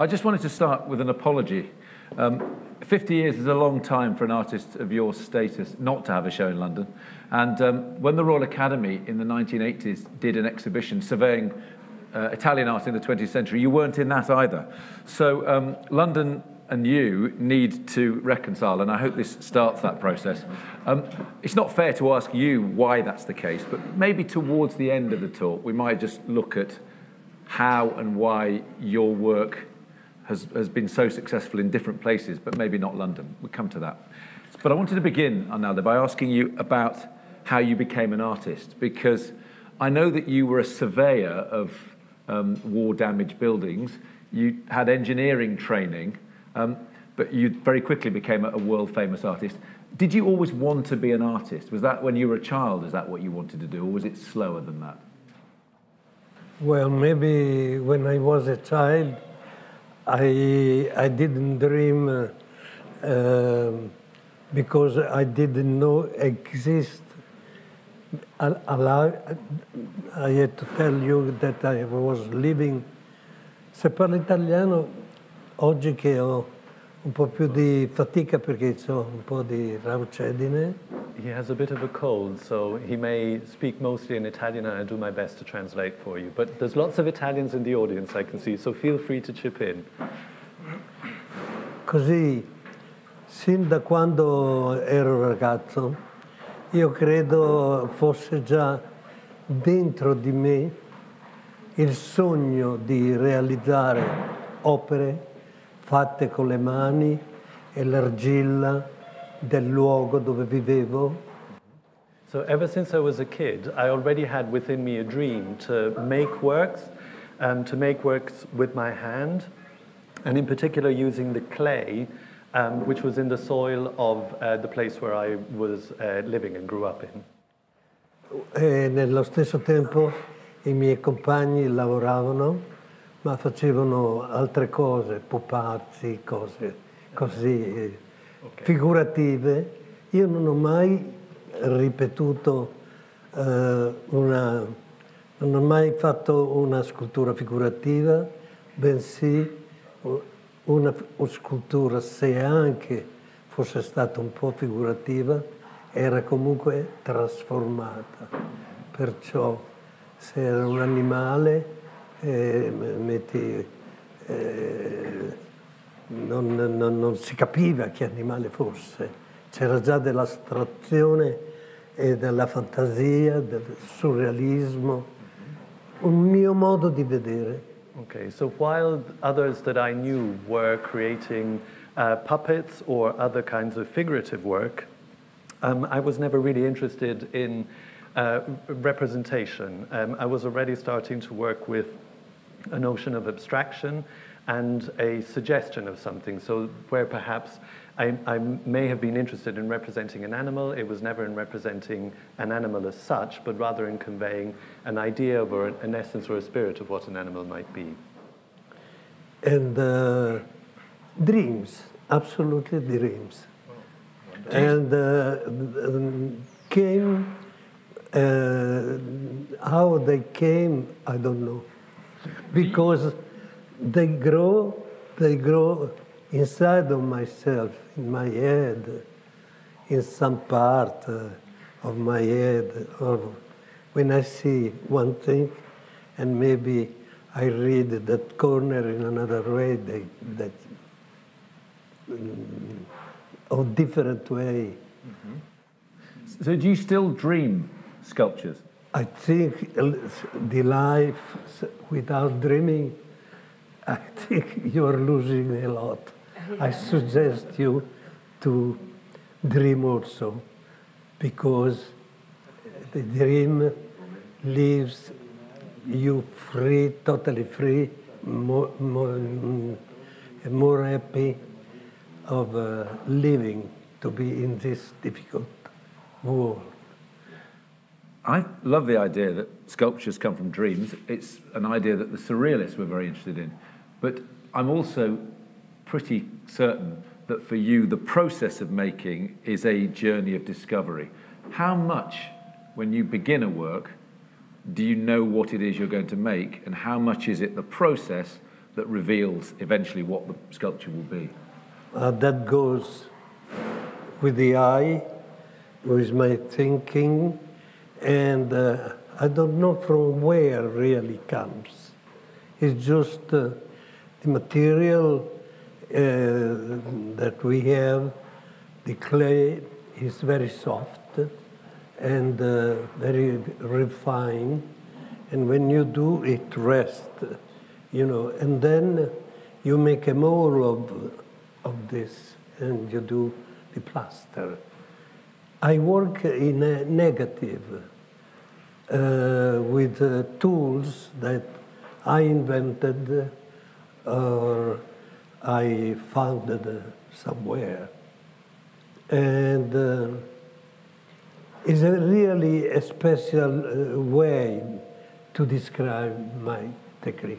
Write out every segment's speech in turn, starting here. I just wanted to start with an apology. 50 years is a long time for an artist of your status not to have a show in London. And when the Royal Academy in the 1980s did an exhibition surveying Italian art in the 20th century, you weren't in that either. So London and you need to reconcile, and I hope this starts that process. It's not fair to ask you why that's the case, but maybe towards the end of the talk, we might just look at how and why your work has been so successful in different places, but maybe not London. We'll come to that. But I wanted to begin, Arnaldo, by asking you about how you became an artist, because I know that you were a surveyor of war-damaged buildings. You had engineering training, but you very quickly became a world-famous artist. Did you always want to be an artist? Was that when you were a child? Is that what you wanted to do, or was it slower than that? Well, maybe when I was a child, I didn't dream because I didn't know exist. I had to tell you that I was living. Se parlo italiano oggi che ho un po' più di fatica perché ho un po' di raucedine. He has a bit of a cold, so he may speak mostly in Italian and I do my best to translate for you. But there's lots of Italians in the audience, I can see, so feel free to chip in. Così, sin da quando ero ragazzo, io credo fosse già dentro di me il sogno di realizzare opere fatte con le mani e l'argilla del luogo dove vivevo. So ever since I was a kid, I already had within me a dream to make works with my hand, and in particular using the clay, which was in the soil of the place where I was living and grew up in. E nello stesso tempo I miei compagni lavoravano, ma facevano altre cose, pupazzi, cose così. Okay. Figurative. Io non ho mai ripetuto non ho mai fatto una scultura figurativa, bensì una scultura, se anche fosse stata un po' figurativa, era comunque trasformata. Perciò se era un animale, metti... Non si capiva che animale fosse, c'era già dell'astrazione e della fantasia, del surrealismo, un mio modo di vedere. Okay, so while others that I knew were creating puppets or other kinds of figurative work, I was never really interested in representation. I was already starting to work with a notion of abstraction and a suggestion of something. So where perhaps I may have been interested in representing an animal, it was never in representing an animal as such, but rather in conveying an idea or an essence or a spirit of what an animal might be. And dreams, absolutely dreams. Oh, and came, how they came, I don't know. Because they grow inside of myself, in my head, in some part of my head. Or when I see one thing, and maybe I read that corner in another way, that or different way. Mm-hmm. So do you still dream sculptures? I think the life without dreaming, I think you're losing a lot. I suggest you to dream also, because the dream leaves you free, totally free, more happy of living, to be in this difficult world. I love the idea that sculptures come from dreams. It's an idea that the surrealists were very interested in. But I'm also pretty certain that for you, the process of making is a journey of discovery. How much, when you begin a work, do you know what it is you're going to make, and how much is it the process that reveals eventually what the sculpture will be? That goes with the eye, with my thinking, and I don't know from where it really comes. It's just the material that we have, the clay is very soft and very refined, and when you do it rests, you know, and then you make a mold of this and you do the plaster. I work in a negative with tools that I invented or I founded somewhere. And it's a really a special way to describe my technique,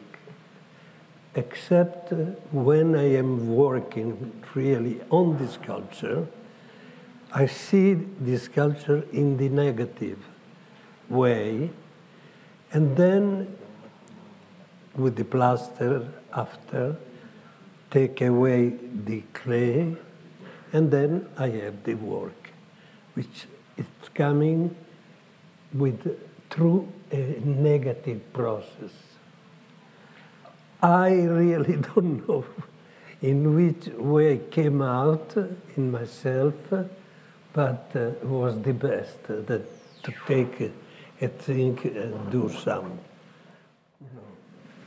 except when I am working really on the sculpture, I see the sculpture in the negative way, and then with the plaster after, take away the clay, and then I have the work, which is coming with through a negative process. I really don't know in which way it came out in myself, but it was the best that to take a thing and do some.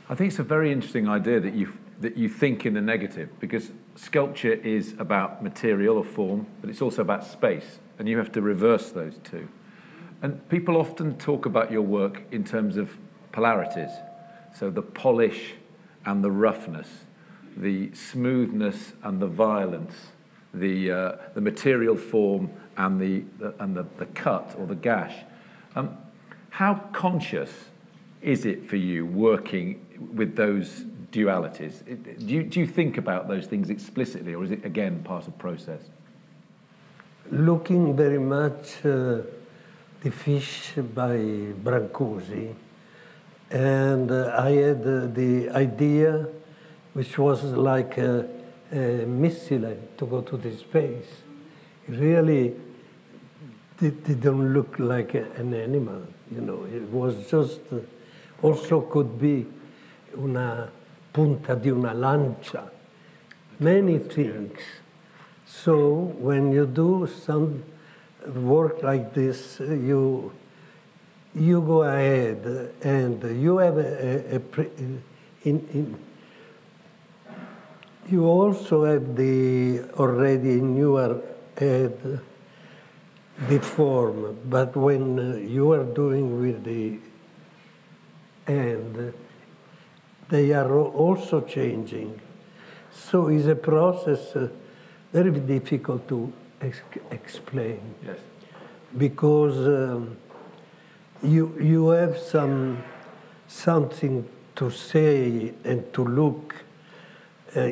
I think it's a very interesting idea that you think in the negative, because sculpture is about material or form, but it's also about space, and you have to reverse those two. And people often talk about your work in terms of polarities, so the polish and the roughness, the smoothness and the violence, the material form and the cut or the gash. How conscious is it for you working with those dualities? Do you think about those things explicitly, or is it again part of process? Looking very much The Fish by Brancusi, and I had the idea, which was like a missile to go to the space. It really didn't look like an animal, you know. It was just, also could be una punta di una lancia, many things. So when you do some work like this, you go ahead and you have you also have the already in your head the form, but when you are doing with the hand, they are also changing. So it's a process very difficult to explain. Yes. Because you have something to say and to look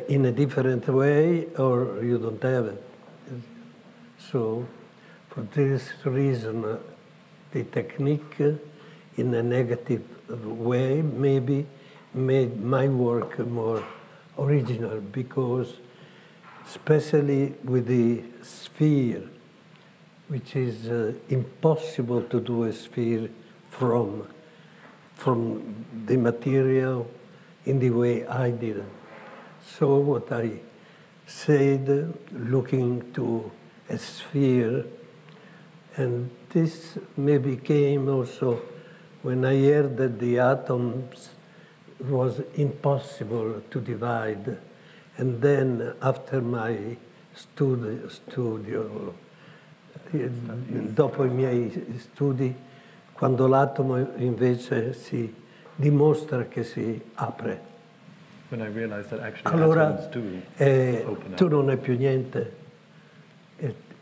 in a different way, or you don't have it. So for this reason, the technique in a negative way maybe made my work more original, because especially with the sphere, which is impossible to do a sphere from the material in the way I did it. So what I said, looking to a sphere, and this maybe came also when I heard that the atoms was impossible to divide. And then after my studio, dopo I miei studi, quando l'atomo invece si dimostra che si apre. When I realized that actually atoms do open up. Tu non hai più niente.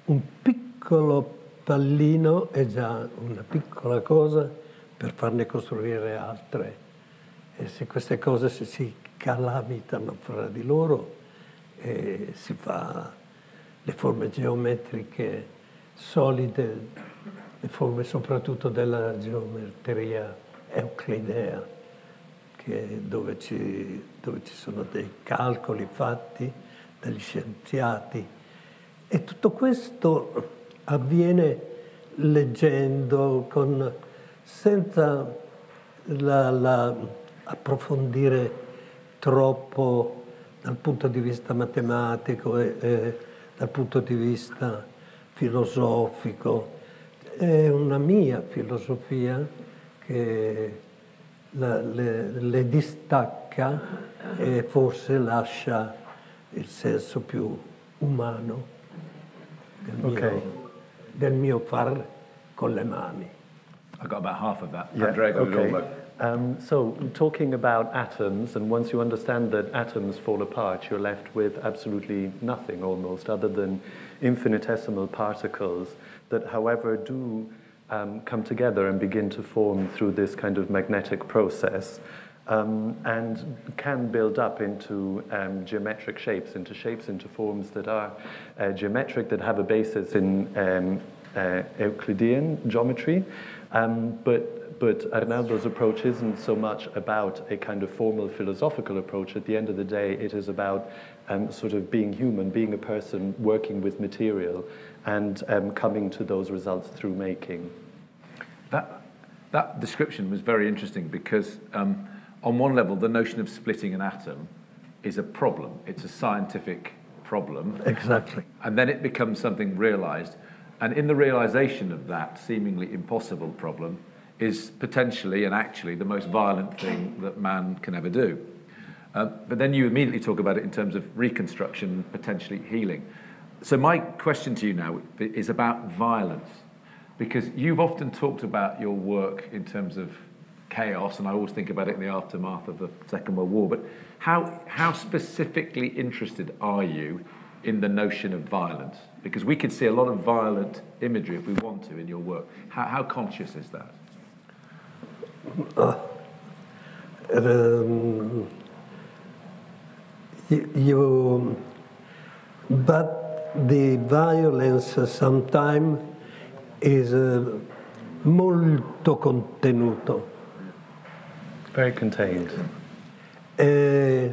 Un piccolo pallino è già una piccola cosa per farne costruire altre. E se queste cose si calamitano fra di loro, si fa le forme geometriche solide, le forme soprattutto della geometria euclidea, dove ci sono dei calcoli fatti dagli scienziati. E tutto questo avviene leggendo, senza approfondire troppo dal punto di vista matematico e dal punto di vista filosofico. È una mia filosofia che le distacca e forse lascia il senso più umano del mio far con le mani. I got about half of that. Yeah. Andrea got it all. So, talking about atoms, and once you understand that atoms fall apart, you're left with absolutely nothing almost, other than infinitesimal particles that, however, do come together and begin to form through this kind of magnetic process, and can build up into geometric shapes, into forms that are geometric, that have a basis in Euclidean geometry, but Arnaldo's approach isn't so much about a kind of formal philosophical approach. At the end of the day, it is about sort of being human, being a person, working with material, and coming to those results through making. That description was very interesting because on one level, the notion of splitting an atom is a problem. It's a scientific problem. Exactly. And then it becomes something realized. And in the realization of that seemingly impossible problem, is potentially and actually the most violent thing that man can ever do. But then you immediately talk about it in terms of reconstruction, potentially healing. So my question to you now is about violence, because you've often talked about your work in terms of chaos, and I always think about it in the aftermath of the Second World War, but how specifically interested are you in the notion of violence? Because we could see a lot of violent imagery, if we want to, in your work. How conscious is that? But the violence sometimes is molto contenuto. Very contained. È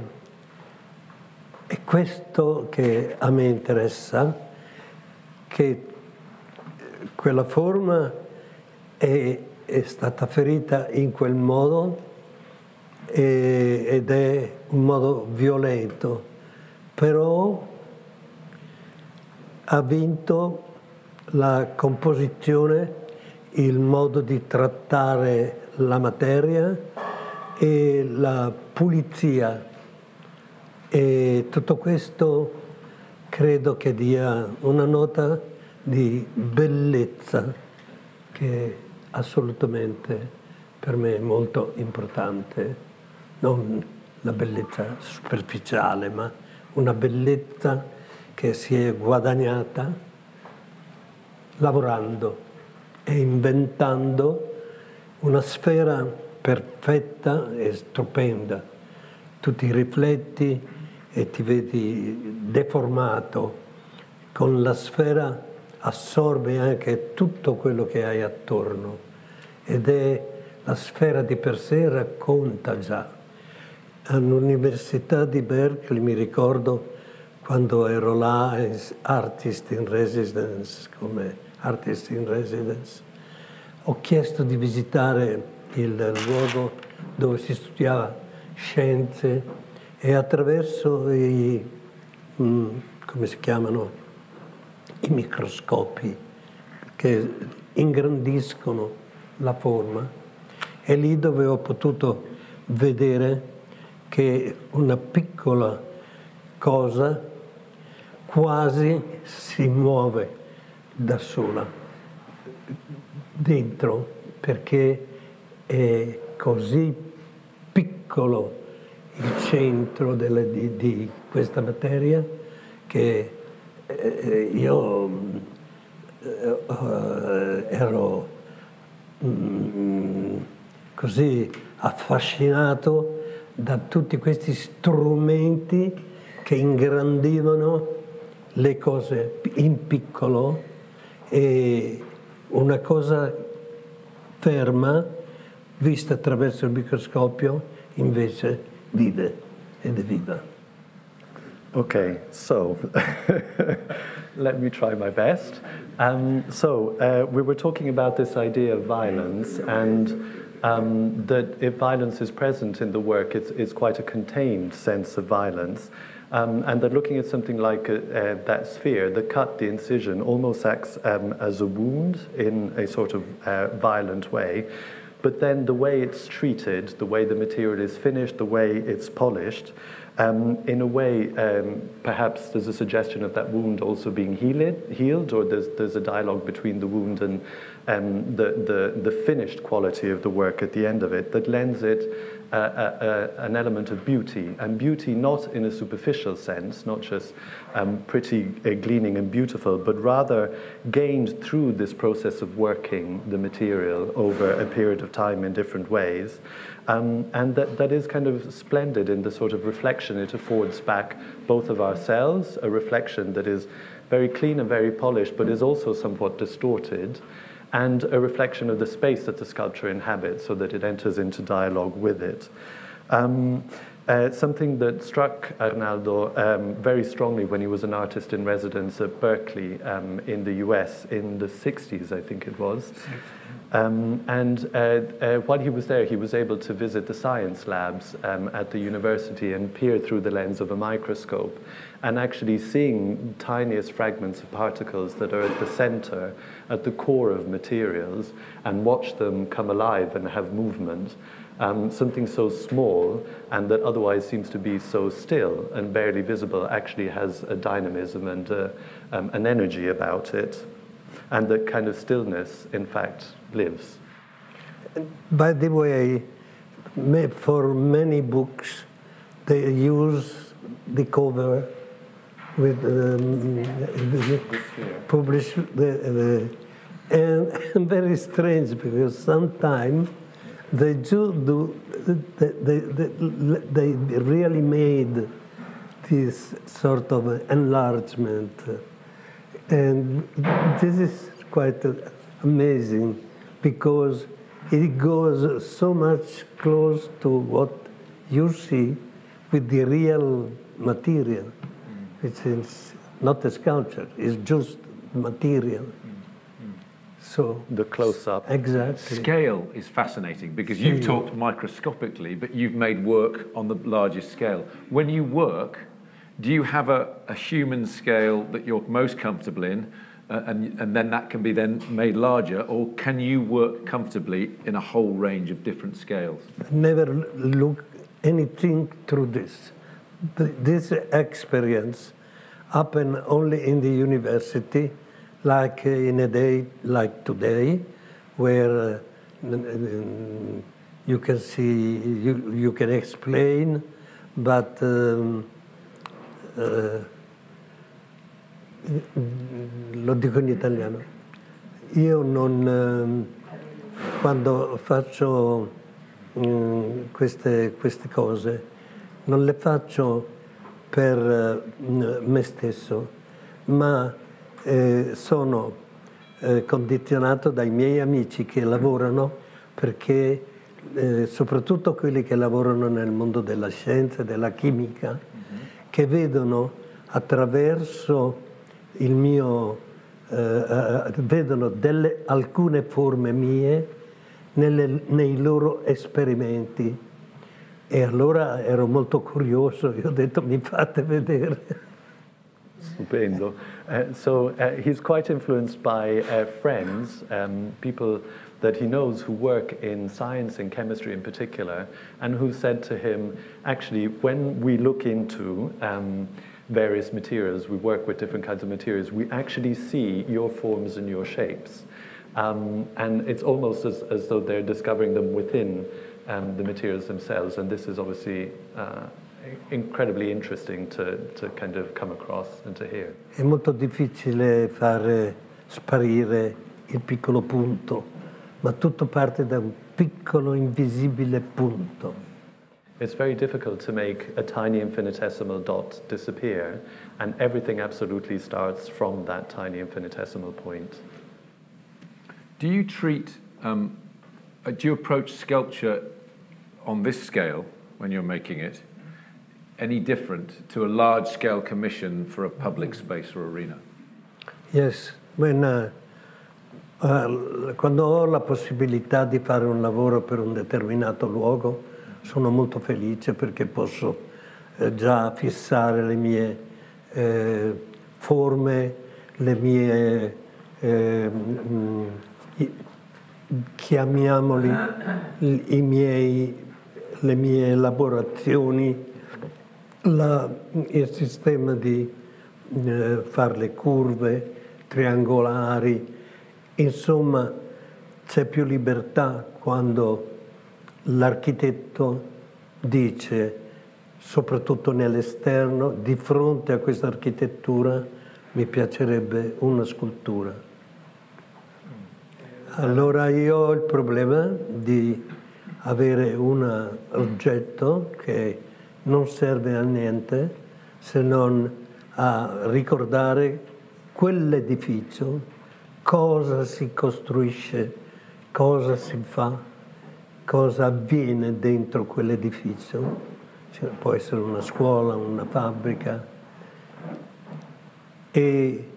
questo che a me interessa, che quella forma è stata ferita in quel modo ed è un modo violento, però ha vinto la composizione, il modo di trattare la materia e la pulizia, e tutto questo credo che dia una nota di bellezza che assolutamente per me è molto importante, non la bellezza superficiale, ma una bellezza che si è guadagnata lavorando e inventando una sfera perfetta e stupenda. Tu ti rifletti e ti vedi deformato, con la sfera assorbe anche tutto quello che hai attorno, ed è la sfera di per sé racconta già. All'università di Berkeley mi ricordo quando ero là, come artist in residence, ho chiesto di visitare il luogo dove si studiava scienze, e attraverso i microscopi che ingrandiscono la forma, e lì dove ho potuto vedere che una piccola cosa quasi si muove da sola dentro, perché è così piccolo il centro di questa materia che io ero così affascinato da tutti questi strumenti che ingrandivano le cose in piccolo, e una cosa ferma vista attraverso il microscopio invece vive ed è viva. Okay, so let me try my best. We were talking about this idea of violence, and that if violence is present in the work, it's quite a contained sense of violence. And that looking at something like that sphere, the cut, the incision, almost acts as a wound in a sort of violent way. But then the way it's treated, the way the material is finished, the way it's polished, in a way, perhaps there's a suggestion of that wound also being healed, or there's a dialogue between the wound and the finished quality of the work at the end of it that lends it an element of beauty, and beauty not in a superficial sense, not just pretty, gleaming and beautiful, but rather gained through this process of working the material over a period of time in different ways. And that is kind of splendid in the sort of reflection it affords back both of ourselves, a reflection that is very clean and very polished, but is also somewhat distorted, and a reflection of the space that the sculpture inhabits so that it enters into dialogue with it. Something that struck Arnaldo very strongly when he was an artist in residence at Berkeley in the US in the 60s, I think it was. While he was there, he was able to visit the science labs at the university and peer through the lens of a microscope, and actually seeing tiniest fragments of particles that are at the center, at the core of materials, and watch them come alive and have movement. Something so small and that otherwise seems to be so still and barely visible actually has a dynamism and an energy about it. And that kind of stillness, in fact, lives. By the way, for many books, they use the cover with publish the and very strange, because sometimes they they really made this sort of enlargement. And this is quite amazing, because it goes so much close to what you see with the real material, which is not a sculpture, it's just material. So the close-up. Exactly. Scale is fascinating, because you've talked microscopically, but you've made work on the largest scale. When you work, do you have a human scale that you're most comfortable in, and then that can be then made larger, or can you work comfortably in a whole range of different scales? Never look anything through this. This experience happened only in the university, like in a day like today, where you can see, you can explain, but lo dico in italiano, io non, quando faccio queste cose, non le faccio per me stesso, ma sono condizionato dai miei amici che lavorano, perché soprattutto quelli che lavorano nel mondo della scienza, della chimica, che vedono attraverso il mio, vedono alcune forme mie nei loro esperimenti. E allora ero molto curioso, io ho detto mi fate vedere. Stupendo. So he's quite influenced by friends, people that he knows who work in science and chemistry in particular, and who said to him, actually, when we look into various materials, we work with different kinds of materials, we actually see your forms and your shapes. And it's almost as though they're discovering them within the materials themselves. And this is obviously incredibly interesting to kind of come across and to hear. È molto difficile far sparire il piccolo punto. Ma tutto parte da un piccolo invisibile punto. It's very difficult to make a tiny infinitesimal dot disappear, and everything absolutely starts from that tiny infinitesimal point. Do you treat, do you approach sculpture on this scale when you're making it any different to a large-scale commission for a public space or arena? Yes, when quando ho la possibilità di fare un lavoro per un determinato luogo, sono molto felice perché posso già fissare le mie forme, le mie, chiamiamoli, le mie elaborazioni, il sistema di fare le curve triangolari. Insomma, c'è più libertà quando l'architetto dice, soprattutto nell'esterno, di fronte a questa architettura mi piacerebbe una scultura. Allora io ho il problema di avere un oggetto che non serve a niente se non a ricordare quell'edificio, cosa si costruisce, cosa si fa, cosa avviene dentro quell'edificio. Cioè, può essere una scuola, una fabbrica, e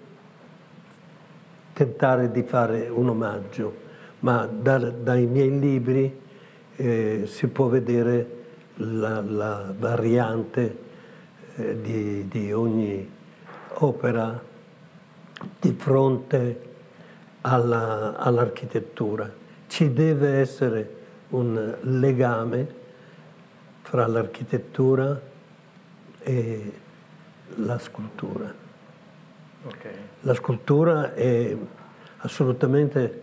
tentare di fare un omaggio. Ma dai miei libri si può vedere la variante di ogni opera di fronte all'architettura. Ci deve essere un legame fra l'architettura e la scultura. Okay. La scultura è assolutamente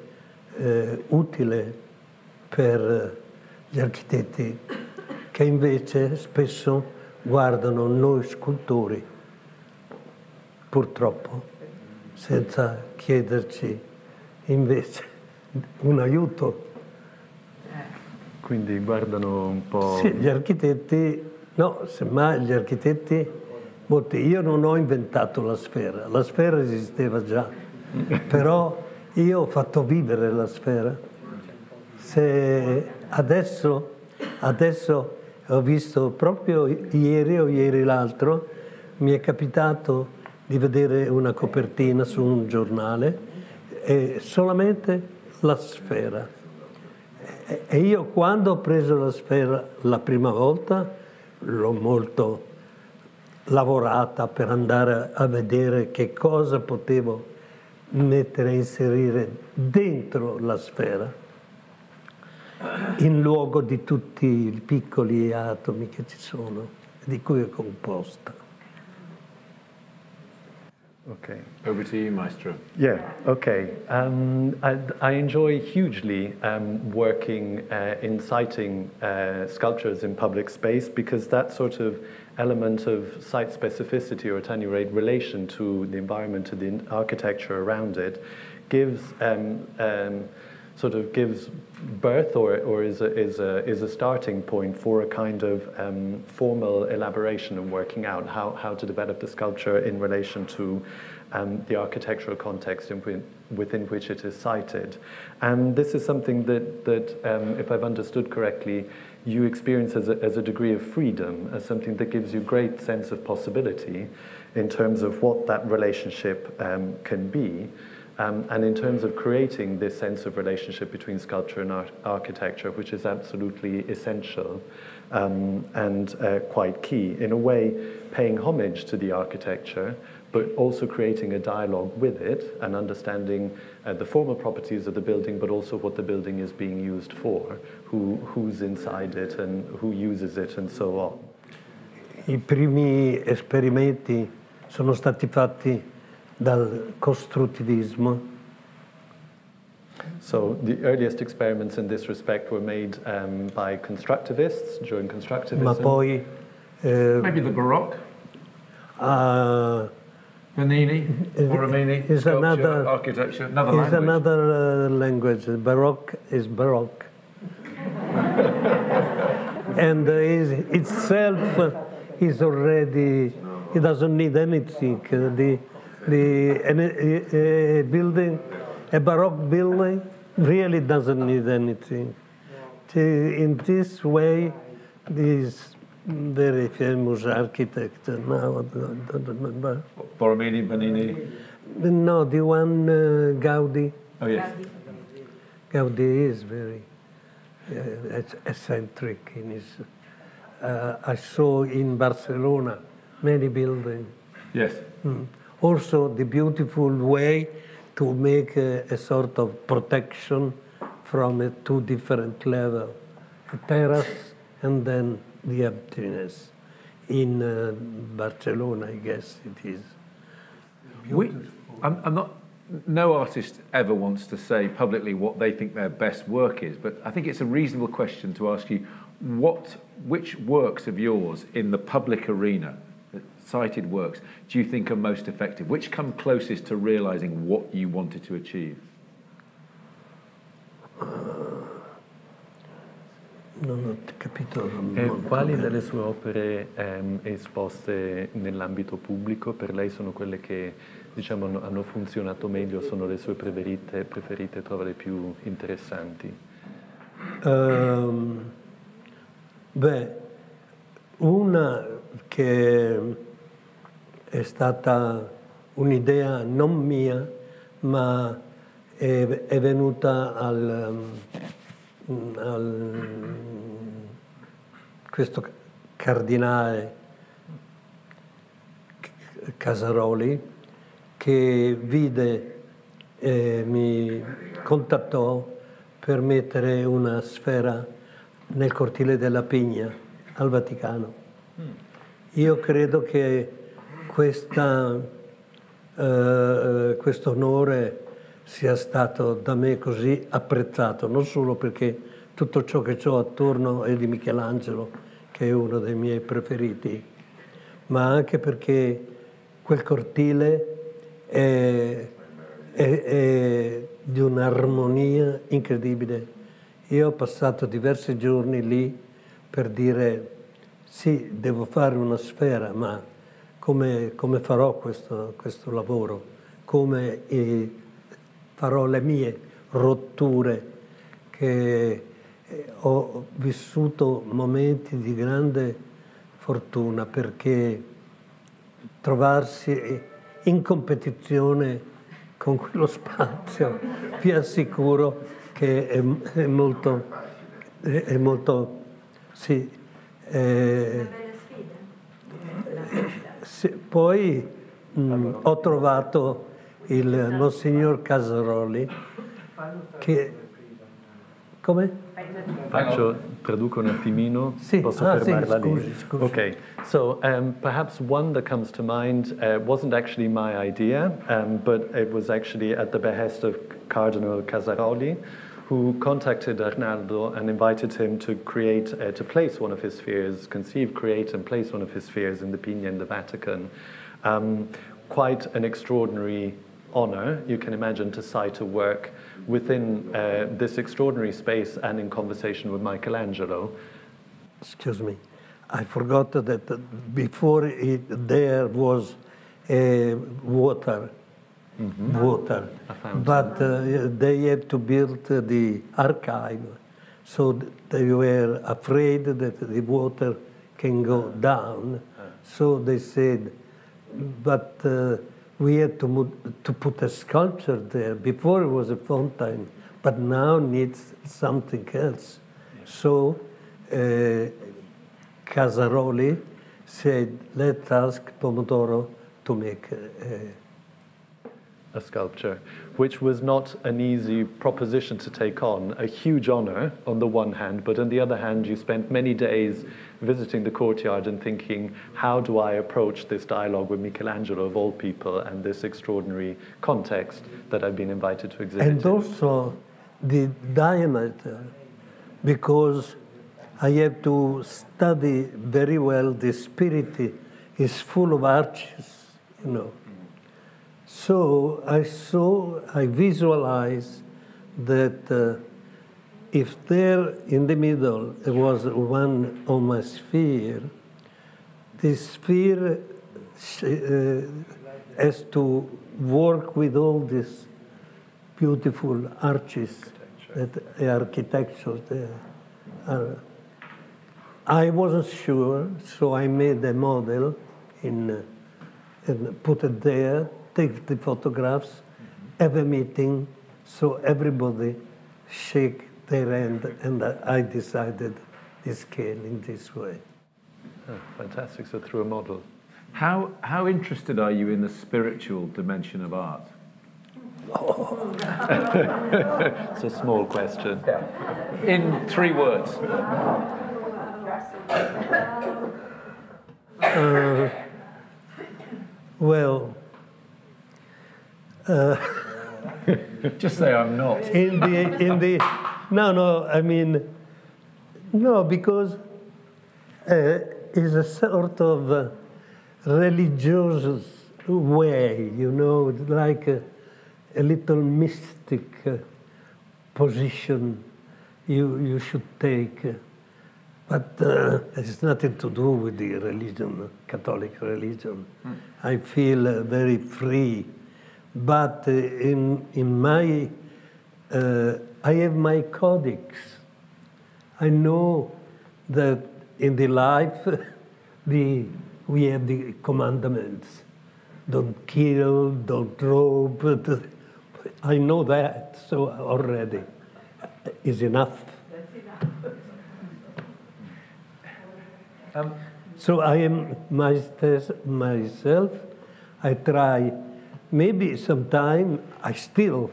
utile per gli architetti che invece spesso guardano noi scultori, purtroppo, senza chiederci invece un aiuto. Quindi guardano un po'... Sì, gli architetti, no, semmai gli architetti, io non ho inventato la sfera esisteva già, però io ho fatto vivere la sfera. Se adesso ho visto proprio ieri o ieri l'altro, mi è capitato di vedere una copertina su un giornale e solamente la sfera. E io quando ho preso la sfera la prima volta l'ho molto lavorata per andare a vedere che cosa potevo mettere, inserire dentro la sfera in luogo di tutti i piccoli atomi che ci sono, di cui è composta. Okay. Over to you, Maestro. Yeah, okay. I enjoy hugely working, inciting sculptures in public space, because that sort of element of site specificity, or at any rate relation to the environment, to the architecture around it, gives sort of gives birth, or is a starting point for a kind of formal elaboration and working out how to develop the sculpture in relation to the architectural context within which it is sited. And this is something that if I've understood correctly, you experience as a degree of freedom, as something that gives you great sense of possibility in terms of what that relationship can be. And in terms of creating this sense of relationship between sculpture and architecture, which is absolutely essential and quite key, in a way paying homage to the architecture, but also creating a dialogue with it and understanding the formal properties of the building, but also what the building is being used for, who's inside it and who uses it and so on. I primi esperimenti sono stati fatti dal costruttivismo. So the earliest experiments in this respect were made by constructivists during constructivism. Ma poi maybe the Baroque. Bernini or Romini. Is another architecture. Another language. Is another language. Baroque is Baroque, and is itself is already. It doesn't need anything. A building, a Baroque building, really doesn't need anything. In this way, this very famous architect now, I don't remember. Borromini, Benini? No, the one Gaudi. Oh, yes. Gaudi is very eccentric in his... I saw in Barcelona many buildings. Yes. Mm. Also the beautiful way to make a sort of protection from a two different levels, the terrace and then the emptiness. In Barcelona, I guess it is. No artist ever wants to say publicly what they think their best work is, but I think it's a reasonable question to ask you, which works of yours in the public arena, cited works, do you think are most effective? Which come closest to realising what you wanted to achieve? Non ho capito. Quali delle sue opere esposte nell'ambito pubblico per lei sono quelle che, diciamo, hanno funzionato meglio, sono le sue preferite, trova le più interessanti? Beh, una che è stata un'idea non mia, ma è venuta al questo Cardinale Casaroli, che vide e mi contattò per mettere una sfera nel cortile della Pigna al Vaticano. Io credo che questo onore sia stato da me così apprezzato, non solo perché tutto ciò che ho attorno è di Michelangelo, che è uno dei miei preferiti, ma anche perché quel cortile è di un'armonia incredibile. Io ho passato diversi giorni lì per dire sì, devo fare una sfera, ma come farò questo lavoro? Come farò le mie rotture? Che ho vissuto momenti di grande fortuna, perché trovarsi in competizione con quello spazio vi assicuro che è molto sì. Poi ho trovato il Monsignor Casaroli che... Come? Traduco un attimino. Sì. Posso fermarla lì? Scusi. Okay, so perhaps one that comes to mind wasn't actually my idea, but it was actually at the behest of Cardinal Casaroli, who contacted Arnaldo and invited him to create, to place one of his spheres, conceive, create, and place one of his spheres in the Pigna in the Vatican. Quite an extraordinary honor, you can imagine, to cite a work within this extraordinary space and in conversation with Michelangelo. Excuse me, I forgot that before it, there was water. Mm-hmm. Water, but they had to build the archive, so they were afraid that the water can go down. So they said, but we had to put a sculpture there. Before it was a fountain, but now needs something else. So Casaroli said, let's ask Pomodoro to make a sculpture, which was not an easy proposition to take on, a huge honor on the one hand, but on the other hand you spent many days visiting the courtyard and thinking, how do I approach this dialogue with Michelangelo of all people and this extraordinary context that I've been invited to exhibit? And also the diameter, because I have to study very well, the spirit is full of arches, you know. So I visualized that if there in the middle there was one on my sphere, this sphere has to work with all these beautiful arches, that architecture there are I wasn't sure, so I made a model and put it there, take the photographs, have a meeting, so everybody shake their hand, and I decided the scale in this way. Oh, fantastic, so through a model. How interested are you in the spiritual dimension of art? Oh. It's a small question. Yeah. In 3 words. Just say I'm not. No, because it's a sort of religious way, you know, like a little mystic position you should take. But it's nothing to do with the religion, Catholic religion. Mm. I feel very free. But in my, I have my codex. I know that in the life, we have the commandments. Don't kill, don't rob. I know that, so already is enough. So I am myself, I try, maybe sometime I still,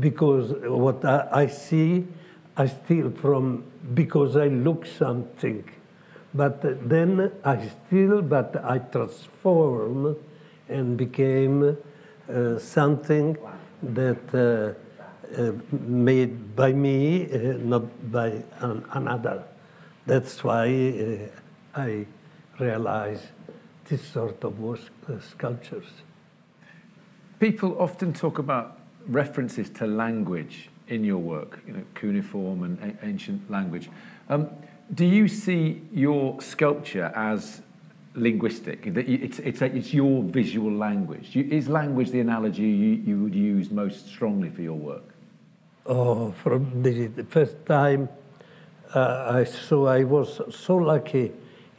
because what I see, I steal from, because I look something. But then I steal, but I transform and became something that made by me, not by another. That's why I realize this sort of sculptures. People often talk about references to language in your work, you know, cuneiform and ancient language. Do you see your sculpture as linguistic? That it's your visual language. Is language the analogy you would use most strongly for your work? Oh, from the first time I was so lucky.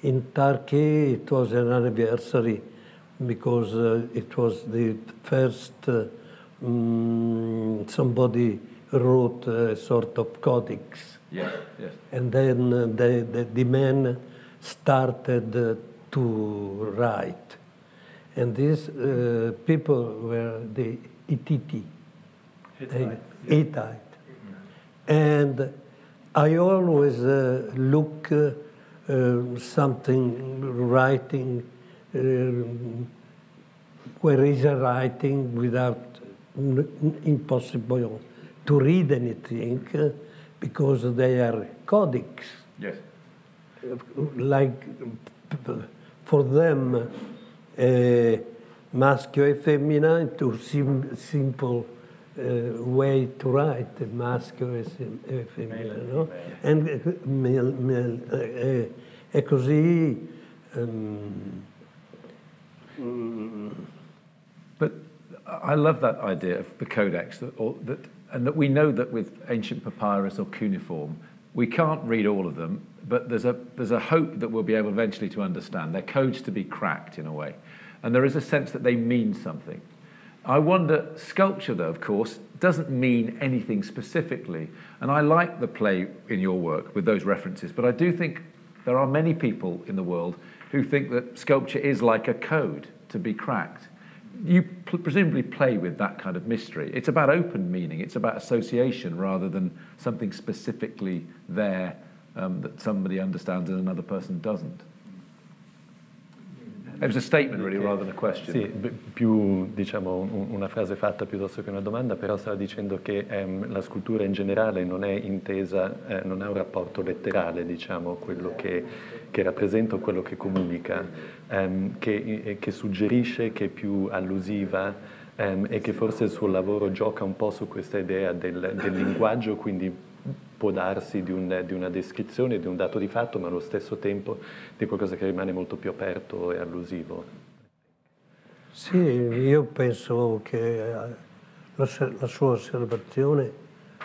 In Turkey, it was an anniversary because it was the first somebody wrote a sort of codex. Yes, yes. And then the men started to write. And these people were the Hittite. And I always look something writing, where is a writing without impossible to read anything because they are codex. Yes. Like for them, maschio e femmina, to simple way to write, maschio e femmina, no? And è così. But I love that idea of the codex, and that we know that with ancient papyrus or cuneiform, we can't read all of them, but there's a hope that we'll be able eventually to understand. They're codes to be cracked in a way, and there is a sense that they mean something. I wonder, sculpture, though, of course, doesn't mean anything specifically. And I like the play in your work with those references, but I do think there are many people in the world who think that sculpture is like a code to be cracked. You presumably play with that kind of mystery. It's about open meaning. It's about association rather than something specifically there that somebody understands and another person doesn't. È un statement, really, rather than a question. Sì, più diciamo una frase fatta piuttosto che una domanda, però stava dicendo che la scultura in generale non è intesa, non ha un rapporto letterale, diciamo, quello che rappresenta o quello che comunica, che suggerisce, che è più allusiva e che forse il suo lavoro gioca un po' su questa idea del linguaggio, quindi può darsi di una descrizione, di un dato di fatto, ma allo stesso tempo di qualcosa che rimane molto più aperto e allusivo. Sì, io penso che la sua osservazione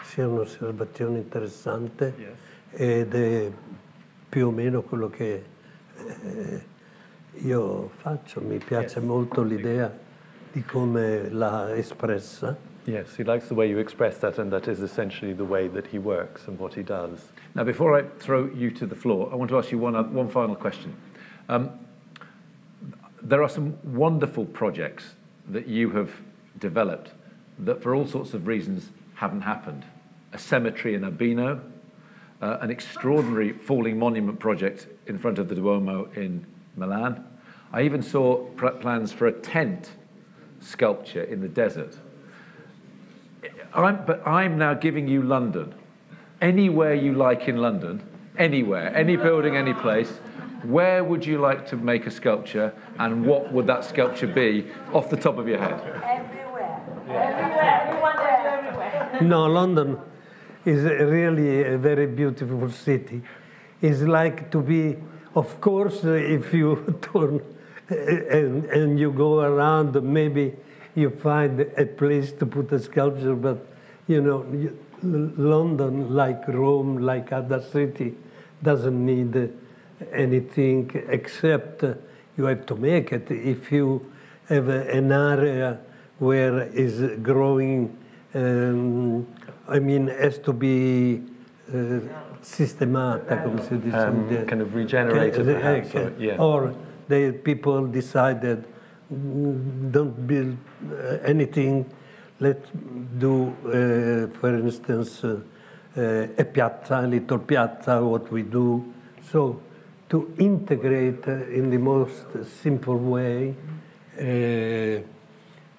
sia un'osservazione interessante, yes, ed è più o meno quello che io faccio. Mi piace molto l'idea di come l'ha espressa. Yes, he likes the way you express that, and that is essentially the way that he works and what he does. Now, before I throw you to the floor, I want to ask you one final question. There are some wonderful projects that you have developed that, for all sorts of reasons, haven't happened. A cemetery in Urbino, an extraordinary falling monument project in front of the Duomo in Milan. I even saw plans for a tent sculpture in the desert. But I'm now giving you London. Anywhere you like in London, anywhere, any building, any place, where would you like to make a sculpture, and what would that sculpture be off the top of your head? Everywhere. Everywhere. We want everywhere. No, London is really a very beautiful city. It's like to be, of course, if you turn and you go around, maybe you find a place to put a sculpture, but, you know, London, like Rome, like other city, doesn't need anything except you have to make it. If you have an area where is growing, I mean, has to be systematic, kind of regenerated, perhaps, or the people decided, don't build anything, let's do, for instance, a piazza, a little piazza, what we do. So to integrate in the most simple way,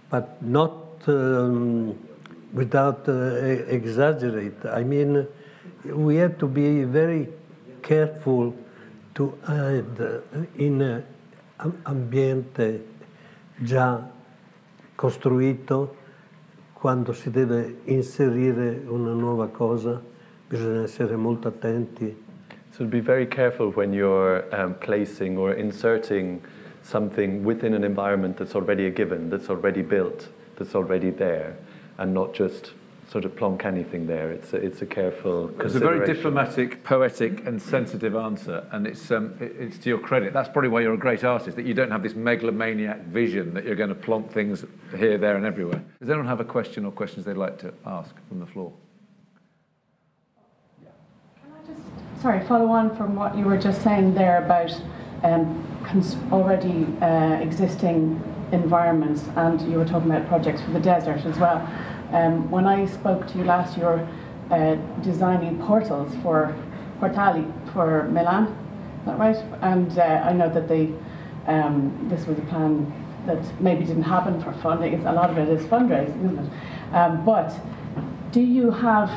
but not without exaggerate. I mean, we have to be very careful to add in ambiente già costruito. Quando si deve inserire una nuova cosa, bisogna essere molto attenti. So be very careful when you're placing or inserting something within an environment that's already a given, that's already built, that's already there, and not just sort of plonk anything there. It's a careful consideration. It's a very diplomatic, poetic, and sensitive answer, and it's to your credit. That's probably why you're a great artist, that you don't have this megalomaniac vision that you're going to plonk things here, there, and everywhere. Does anyone have a question or questions they'd like to ask from the floor? Can I just, sorry, follow on from what you were just saying there about already existing environments, and you were talking about projects for the desert as well. When I spoke to you last, you were designing portals for Portali for Milan, is that right? And I know that they, this was a plan that maybe didn't happen for funding. A lot of it is fundraising, isn't it? But do you have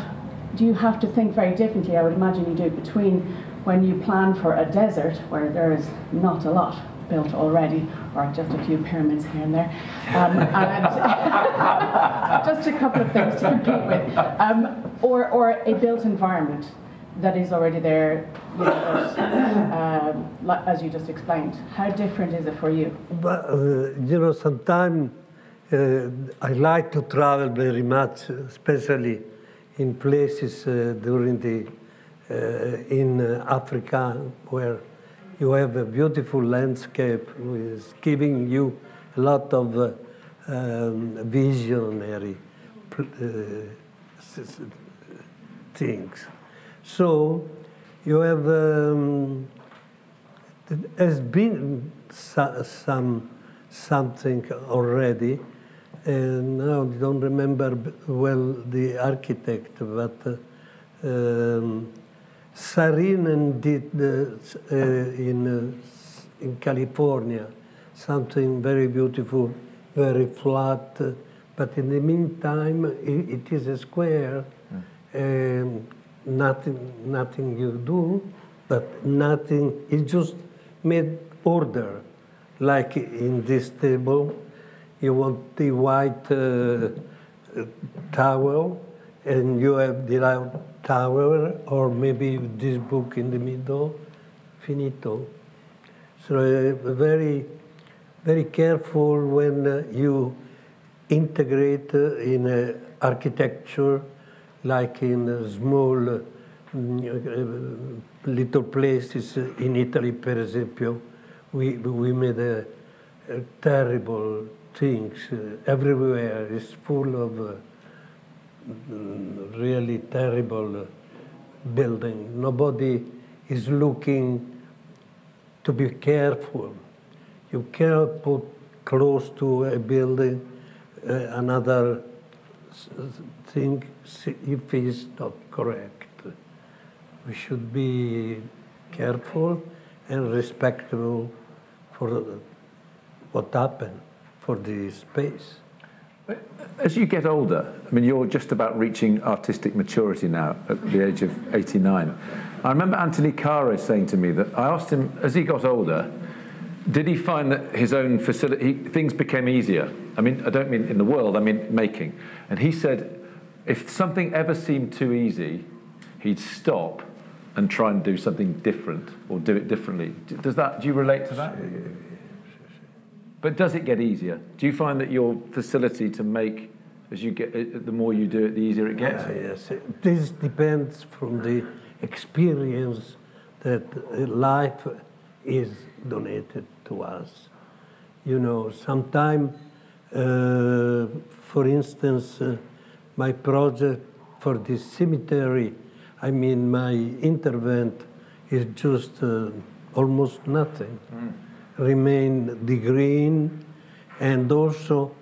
to think very differently? I would imagine you do between when you plan for a desert where there is not a lot built already, or just a few pyramids here and there, and just a couple of things to compete with, or a built environment that is already there, you know, but, as you just explained. How different is it for you? But, you know, sometimes I like to travel very much, especially in places during the in Africa where you have a beautiful landscape, is giving you a lot of visionary things. So you have has been something already, and I don't remember well the architect, but. Sarinen did in California something very beautiful, very flat, but in the meantime it is a square. Nothing you do, but nothing. It just made order, like in this table. You want the white towel, and you have the light tower, or maybe this book in the middle, finito. So very, very careful when you integrate in architecture, like in small little places in Italy, per esempio, we made terrible things. Everywhere is full of really terrible building. Nobody is looking to be careful. You cannot put close to a building another thing if it's not correct. We should be careful and respectful for what happened, for the space. As you get older, I mean, you're just about reaching artistic maturity now at the age of 89. I remember Anthony Caro saying to me that I asked him, as he got older, did he find that his own facility, things became easier? I mean, I don't mean in the world, I mean making. And he said, if something ever seemed too easy, he'd stop and try and do something different or do it differently. Does that, do you relate to that? But does it get easier? Do you find that your facility to make, as you get, the more you do it, the easier it gets? Yes, this depends from the experience that life is donated to us. You know, sometimes, for instance, my project for this cemetery, I mean, my intervent is just almost nothing. Mm. Remain the green, and also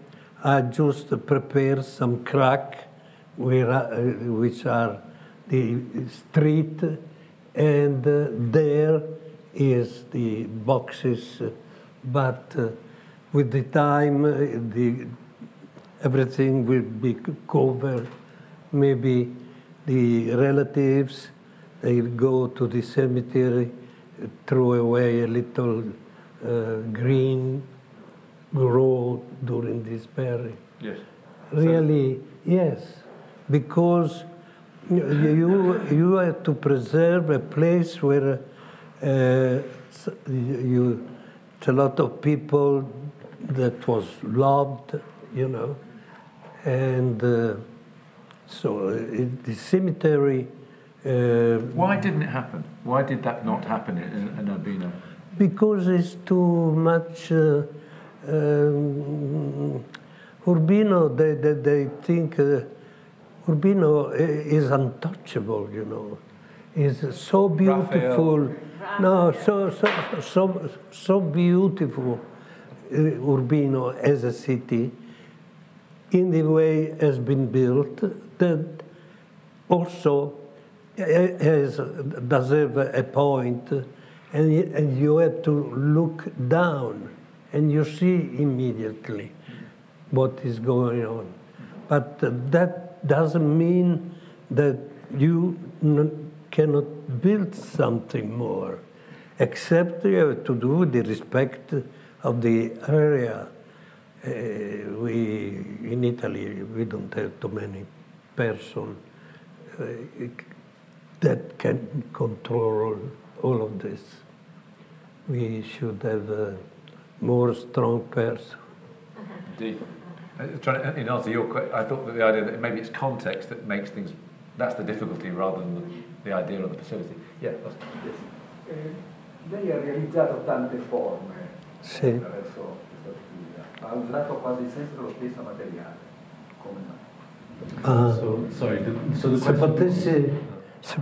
I just prepare some crack where which are the street, and there is the boxes, but with the time everything will be covered. Maybe the relatives, they go to the cemetery, throw away a little green grow during this period. Yes. Really, yes, because you have to preserve a place where it's a lot of people that was loved, you know, and so the cemetery. Why didn't it happen? Why did that not happen in Urbino? Because it's too much. Urbino, they think Urbino is untouchable, you know. It's so beautiful. Raphael. No, so beautiful, Urbino as a city, in the way has been built, that also deserves a point. And you have to look down, and you see immediately what is going on. But that doesn't mean that you cannot build something more, except you have to do the respect of the area. In Italy, we don't have too many persons that can control all of this. We should have a more strong person. Indeed. In answer to your question, I thought that the idea that maybe it's context that makes things, that's the difficulty rather than the idea of the facility. Yeah, that's yes. Lei ha realizzato tante forme attraverso questa attività. Ha usato quasi sempre lo stesso materiale. Come mai? Sorry, the question se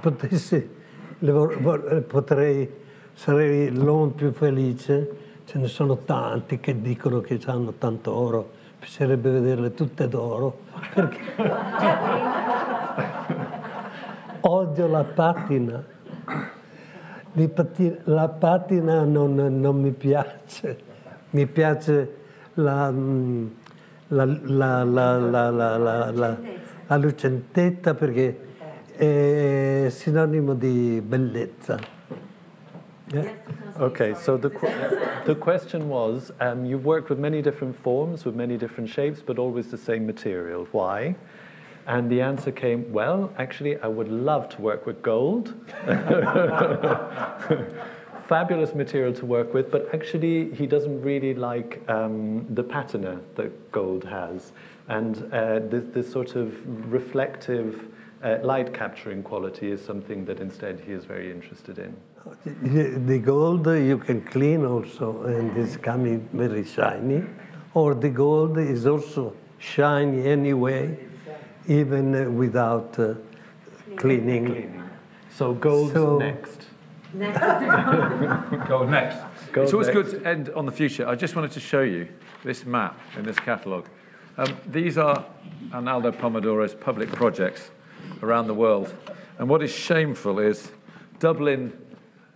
potessi sarei l'uomo più felice. Ce ne sono tanti che dicono che hanno tanto oro, bisognerebbe vederle tutte d'oro, perché odio la patina. La patina non mi piace, mi piace la lucentetta, perché è sinonimo di bellezza. Yeah. Okay, so the question was, you've worked with many different forms, with many different shapes, but always the same material. Why? And the answer came, well, actually, I would love to work with gold. Fabulous material to work with, but actually he doesn't really like the patina that gold has, and this sort of reflective light capturing quality is something that instead he is very interested in. The gold you can clean also, and it's coming very shiny, or the gold is also shiny anyway, even without cleaning. So gold's next. Gold next. Gold it's always next. Good to end on the future. I just wanted to show you this map in this catalogue. These are Arnaldo Pomodoro's public projects around the world. And what is shameful is Dublin,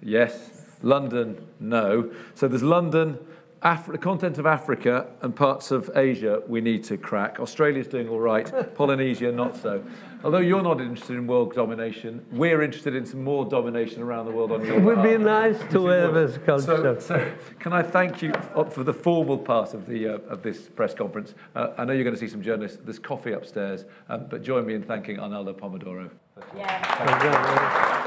yes. London, no. So there's London, the content of Africa, and parts of Asia we need to crack. Australia's doing all right. Polynesia, not so. Although you're not interested in world domination, we're interested in some more domination around the world on your part. It would be nice to have this culture. So can I thank you for the formal part of, of this press conference? I know you're going to see some journalists. There's coffee upstairs, but join me in thanking Arnaldo Pomodoro. Thank you. Yeah. Thank you.